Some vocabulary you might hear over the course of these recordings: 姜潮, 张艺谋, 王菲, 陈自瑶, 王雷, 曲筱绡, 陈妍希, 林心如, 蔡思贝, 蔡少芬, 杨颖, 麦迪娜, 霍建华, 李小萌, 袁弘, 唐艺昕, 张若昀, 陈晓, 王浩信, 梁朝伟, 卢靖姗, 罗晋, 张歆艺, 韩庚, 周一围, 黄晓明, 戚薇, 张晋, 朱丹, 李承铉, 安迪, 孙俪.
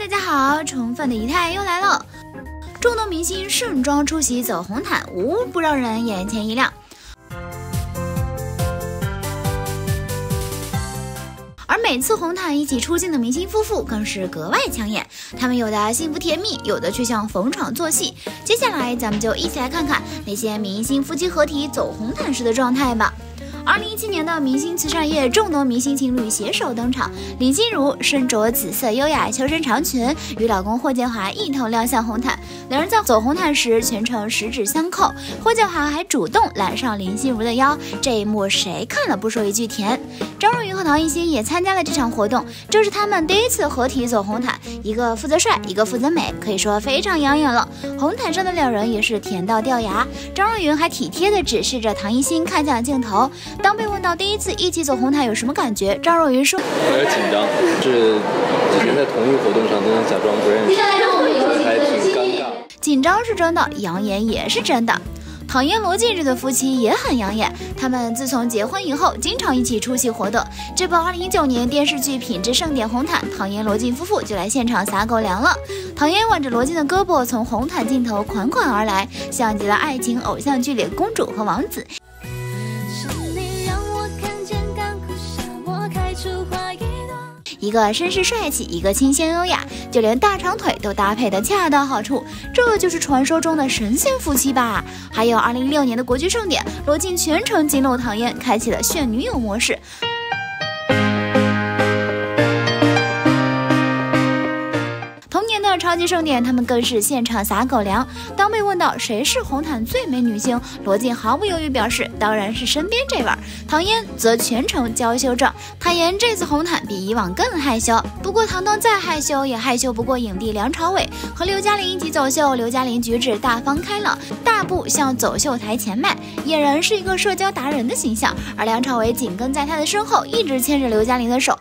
大家好，重返的仪态又来了。众多明星盛装出席走红毯，无不让人眼前一亮。而每次红毯一起出镜的明星夫妇更是格外抢眼，他们有的幸福甜蜜，有的却像逢场作戏。接下来咱们就一起来看看那些明星夫妻合体走红毯时的状态吧。2017年的明星慈善夜，众多明星情侣携手登场。林心如身着紫色优雅修身长裙，与老公霍建华一头亮相红毯。两人在走红毯时全程十指相扣，霍建华还主动揽上林心如的腰，这一幕谁看了不说一句甜。张若昀和唐艺昕也参加了这场活动，这是他们第一次合体走红毯，一个负责帅，一个负责美，可以说非常养眼了。红毯上的两人也是甜到掉牙，张若昀还体贴地指示着唐艺昕看向镜头。当被问到第一次一起走红毯有什么感觉，张若昀说：“我也紧张，是之前在同一活动上都能假装不认识，还挺尴尬。紧张是真的，养眼也是真的。”唐嫣罗晋这对夫妻也很养眼，他们自从结婚以后经常一起出席活动。这部2019年电视剧《品质盛典》红毯，唐嫣罗晋夫妇就来现场撒狗粮了。唐嫣挽着罗晋的胳膊从红毯镜头款款而来，像极了爱情偶像剧里的公主和王子。一个绅士帅气，一个清新优雅，就连大长腿都搭配得恰到好处，这就是传说中的神仙夫妻吧。还有2016年的国剧盛典，罗晋全程紧搂唐嫣，开启了炫女友模式。超级盛典，他们更是现场撒狗粮。当被问到谁是红毯最美女星，罗晋毫不犹豫表示，当然是身边这位。唐嫣则全程娇羞状，坦言这次红毯比以往更害羞。不过唐冬再害羞也害羞不过影帝梁朝伟。和刘嘉玲一起走秀，刘嘉玲举止大方开朗，大步向走秀台前迈，俨然是一个社交达人的形象。而梁朝伟紧跟在他的身后，一直牵着刘嘉玲的手。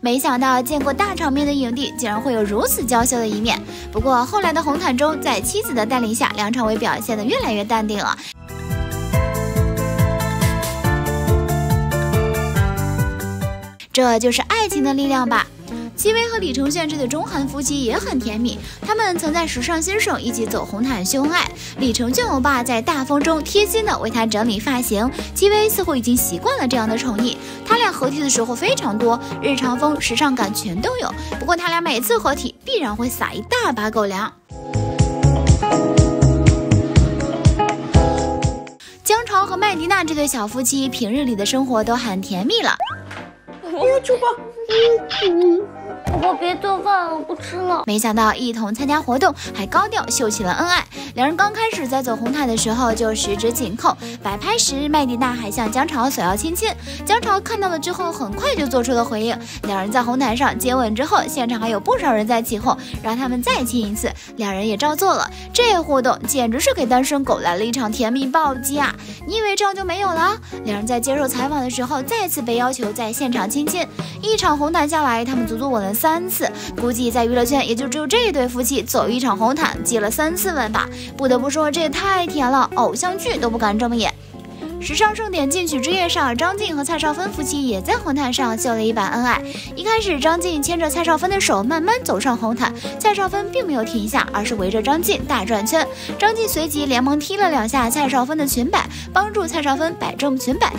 没想到见过大场面的影帝竟然会有如此娇羞的一面。不过后来的红毯中，在妻子的带领下，梁朝伟表现得越来越淡定了。这就是爱情的力量吧。戚薇和李承铉这对中韩夫妻也很甜蜜，他们曾在《时尚先生》一起走红毯秀恩爱。李承铉欧巴在大风中贴心的为他整理发型，戚薇似乎已经习惯了这样的宠溺。他俩合体的时候非常多，日常风、时尚感全都有。不过他俩每次合体必然会撒一大把狗粮。姜潮和麦迪娜这对小夫妻平日里的生活都很甜蜜了。厨房，我别做饭了，不吃了。没想到一同参加活动，还高调秀起了恩爱。两人刚开始在走红毯的时候就十指紧扣，摆拍时麦迪娜还向姜潮索要亲亲，姜潮看到了之后很快就做出了回应。两人在红毯上接吻之后，现场还有不少人在起哄，让他们再亲一次，两人也照做了。这互动简直是给单身狗来了一场甜蜜暴击啊！你以为这样就没有了？两人在接受采访的时候再次被要求在现场亲亲，一场红毯下来他们足足吻了3次，估计在娱乐圈也就只有这对夫妻走一场红毯接了3次吻吧。不得不说，这也太甜了，偶像剧都不敢这么演。时尚盛典进取之夜上，张晋和蔡少芬夫妻也在红毯上秀了一版恩爱。一开始，张晋牵着蔡少芬的手慢慢走上红毯，蔡少芬并没有停下，而是围着张晋大转圈。张晋随即连忙踢了2下蔡少芬的裙摆，帮助蔡少芬摆正裙摆，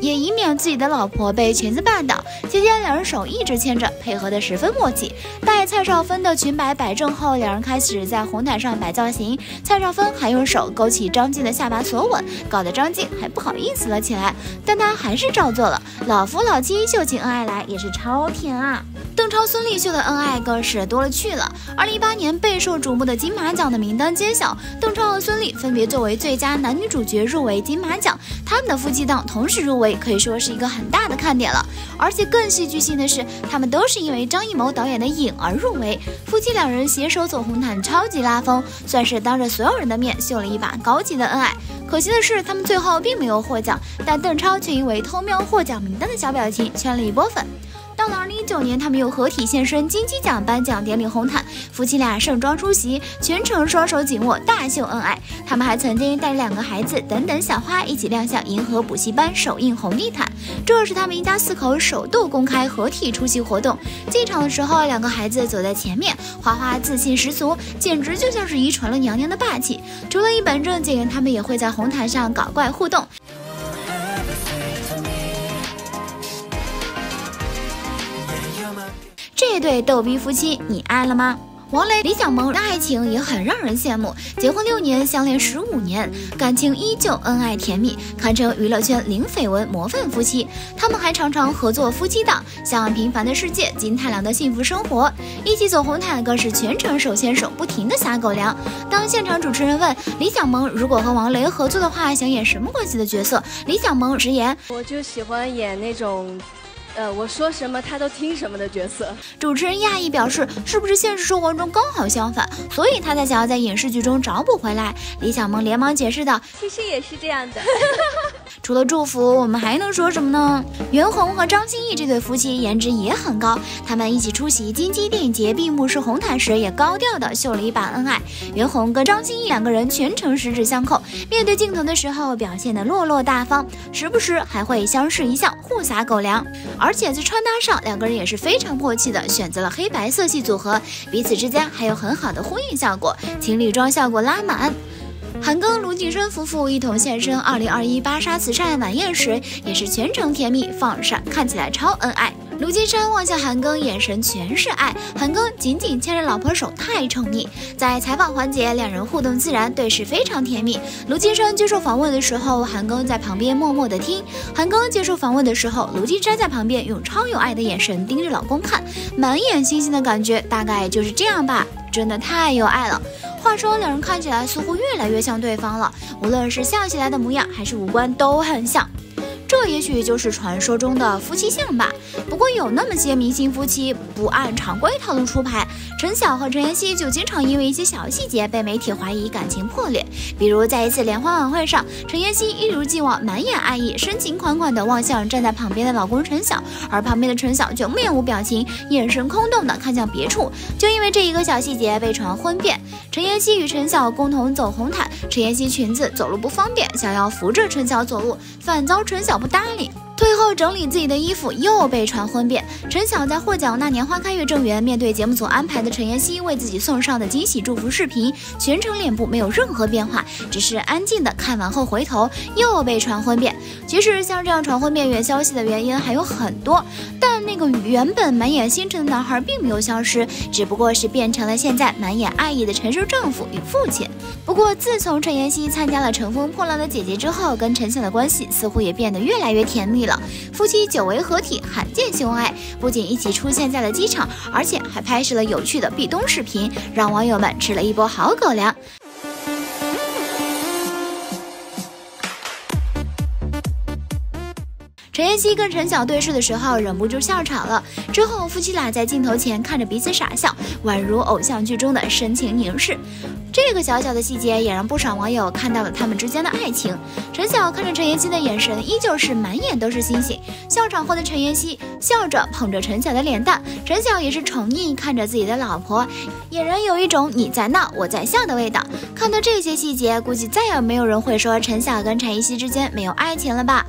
也以免自己的老婆被裙子绊倒。期间两人手一直牵着，配合得十分默契。待蔡少芬的裙摆摆正后，两人开始在红毯上摆造型，蔡少芬还用手勾起张晋的下巴索吻，搞得张晋还不好意思了起来，但他还是照做了。老夫老妻秀起恩爱来也是超甜啊。邓超孙俪秀的恩爱更是多了去了。2018年备受瞩目的金马奖的名单揭晓，邓超和孙俪分别作为最佳男女主角入围金马奖，他们的夫妻档同时入围，可以说是一个很大的看点了。而且更戏剧性的是，他们都是因为张艺谋导演的《影》而入围。夫妻两人携手走红毯，超级拉风，算是当着所有人的面秀了一把高级的恩爱。可惜的是，他们最后并没有获奖，但邓超却因为偷瞄获奖名单的小表情圈了一波粉。到了2019年，他们又合体现身金鸡奖颁奖典礼红毯，夫妻俩盛装出席，全程双手紧握，大秀恩爱。他们还曾经带着2个孩子等等小花一起亮相银河补习班首映红地毯，这是他们一家4口首度公开合体出席活动。进场的时候，2个孩子走在前面，花花自信十足，简直就像是遗传了娘娘的霸气。除了一本正经，他们也会在红毯上搞怪互动。 这对逗逼夫妻，你爱了吗？王雷、李小萌的爱情也很让人羡慕，结婚6年，相恋15年，感情依旧恩爱甜蜜，堪称娱乐圈零绯闻模范夫妻。他们还常常合作夫妻档，像《平凡的世界》、《金太郎的幸福生活》，一起走红毯更是全程手牵手，不停的撒狗粮。当现场主持人问李小萌如果和王雷合作的话，想演什么关系的角色，李小萌直言：“我就喜欢演那种。” 我说什么他都听什么的角色。主持人讶异表示，是不是现实生活中刚好相反，所以他才想要在影视剧中找补回来？李小萌连忙解释道：“其实也是这样的。”除了祝福，我们还能说什么呢？袁弘和张歆艺这对夫妻颜值也很高，他们一起出席金鸡电影节闭幕式红毯时，也高调的秀了一把恩爱。袁弘跟张歆艺2个人全程十指相扣，面对镜头的时候表现的落落大方，时不时还会相视一笑，互撒狗粮。 而且在穿搭上，2个人也是非常默契的，选择了黑白色系组合，彼此之间还有很好的呼应效果，情侣装效果拉满。 韩庚、卢靖姗夫妇一同现身2021芭莎慈善晚宴时，也是全程甜蜜放闪，看起来超恩爱。卢靖姗望向韩庚，眼神全是爱，韩庚紧紧牵着老婆手，太宠溺。在采访环节，2人互动自然，对视非常甜蜜。卢靖姗接受访问的时候，韩庚在旁边默默的听；韩庚接受访问的时候，卢靖姗在旁边用超有爱的眼神盯着老公看，满眼星星的感觉，大概就是这样吧。 真的太有爱了。话说，2人看起来似乎越来越像对方了，无论是笑起来的模样，还是五官都很像。这也许就是传说中的夫妻相吧。不过有那么些明星夫妻不按常规套路出牌，陈晓和陈妍希就经常因为一些小细节被媒体怀疑感情破裂。比如在一次联欢晚会上，陈妍希一如既往满眼爱意，深情款款地望向站在旁边的老公陈晓，而旁边的陈晓就面无表情，眼神空洞地看向别处。就因为这一个小细节被传婚变。陈妍希与陈晓共同走红毯，陈妍希裙子走路不方便，想要扶着陈晓走路，反遭陈晓。 不搭理，退后整理自己的衣服，又被传婚变。陈晓在获奖那年花开月正圆，面对节目组安排的陈妍希为自己送上的惊喜祝福视频，全程脸部没有任何变化，只是安静的看完后回头，又被传婚变。其实像这样传婚变消息的原因还有很多，但那个原本满眼星辰的男孩并没有消失，只不过是变成了现在满眼爱意的成熟丈夫与父亲。不过自从陈妍希参加了《乘风破浪的姐姐》之后，跟陈晓的关系似乎也变得 越来越甜蜜了，夫妻久违合体，罕见秀恩爱。不仅一起出现在了机场，而且还拍摄了有趣的壁咚视频，让网友们吃了一波好狗粮。陈妍希跟陈晓对视的时候，忍不住笑场了。之后，夫妻俩在镜头前看着彼此傻笑，宛如偶像剧中的深情凝视。 这个小小的细节也让不少网友看到了他们之间的爱情。陈晓看着陈妍希的眼神依旧是满眼都是星星。笑场后的陈妍希笑着捧着陈晓的脸蛋，陈晓也是宠溺看着自己的老婆，俨然有一种你在闹我在笑的味道。看到这些细节，估计再也没有人会说陈晓跟陈妍希之间没有爱情了吧。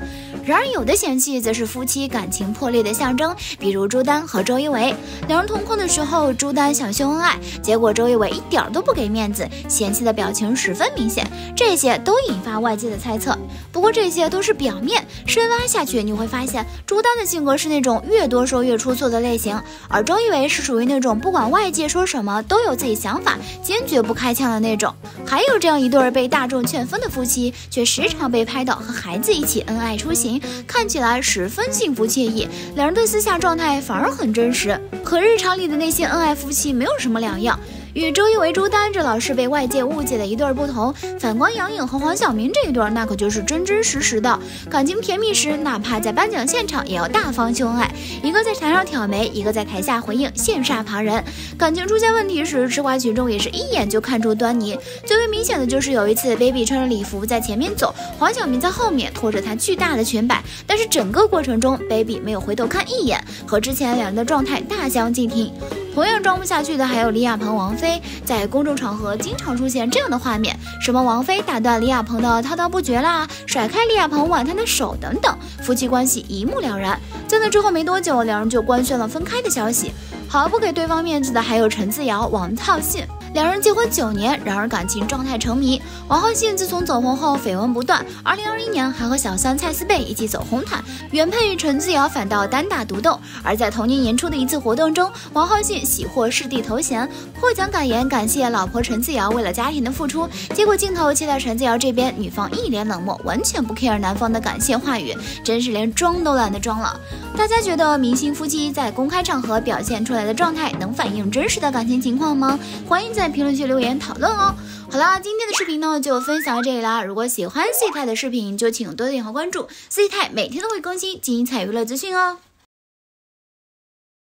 然而有的嫌弃则是夫妻感情破裂的象征，比如朱丹和周一围，2人同框的时候，朱丹想秀恩爱，结果周一围一点都不给面子。 嫌弃的表情十分明显，这些都引发外界的猜测。不过这些都是表面，深挖下去你会发现，朱丹的性格是那种越多说越出错的类型，而周一围是属于那种不管外界说什么都有自己想法，坚决不开腔的那种。还有这样一对被大众劝分的夫妻，却时常被拍到和孩子一起恩爱出行，看起来十分幸福惬意，2人的私下状态反而很真实，和日常里的那些恩爱夫妻没有什么两样。与周一围、周丹这老是被外界误解的一对不同，反观杨颖和黄晓明这一对，那可就是真真实实的感情甜蜜时，哪怕在颁奖现场也要大方秀恩爱，一个在台上挑眉，一个在台下回应羡煞旁人。感情出现问题时，吃瓜群众也是一眼就看出端倪。最为明显的就是有一次 ，baby 穿着礼服在前面走，黄晓明在后面拖着她巨大的裙摆，但是整个过程中 ，baby 没有回头看一眼，和之前两人的状态大相径庭。同样装不下去的还有李亚鹏、王菲，在公众场合经常出现这样的画面，什么王菲打断李亚鹏的滔滔不绝啦，甩开李亚鹏挽她的手等等，夫妻关系一目了然。在那之后没多久，两人就官宣了分开的消息。毫不给对方面子的还有陈自瑶、王浩信，两人结婚9年，然而感情状态成谜。王浩信自从走红后绯闻不断，2021年还和小三蔡思贝一起走红毯，原配陈自瑶反倒单打独斗。而在同年年初的一次活动中，王浩信喜获视帝头衔，获奖感言感谢老婆陈自瑶为了家庭的付出。结果镜头切到陈自瑶这边，女方一脸冷漠，完全不 care 男方的感谢话语，真是连装都懒得装了。大家觉得明星夫妻在公开场合表现出来的状态能反映真实的感情情况吗？欢迎在评论区留言讨论哦。好啦，今天的视频呢就分享到这里啦。如果喜欢C太的视频，就请多点和关注，C太每天都会更新精彩娱乐资讯哦。